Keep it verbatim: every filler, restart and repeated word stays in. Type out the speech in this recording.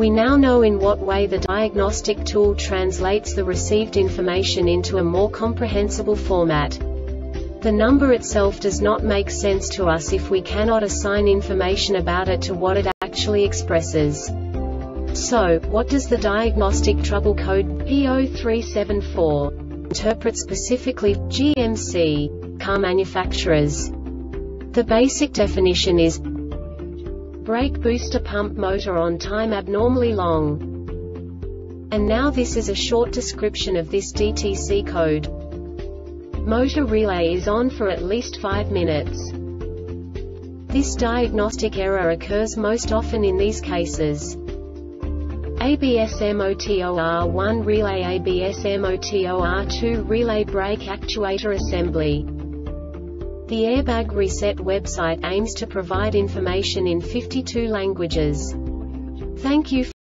We now know in what way the diagnostic tool translates the received information into a more comprehensible format. The number itself does not make sense to us if we cannot assign information about it to what it actually expresses. So, what does the diagnostic trouble code P zero three seven four interpret specifically G M C car manufacturers? The basic definition is brake booster pump motor on time abnormally long. And now this is a short description of this D T C code. Motor relay is on for at least five minutes. This diagnostic error occurs most often in these cases: A B S MOTOR one relay, A B S MOTOR two relay, brake actuator assembly. The Airbag Reset website aims to provide information in fifty-two languages. Thank you.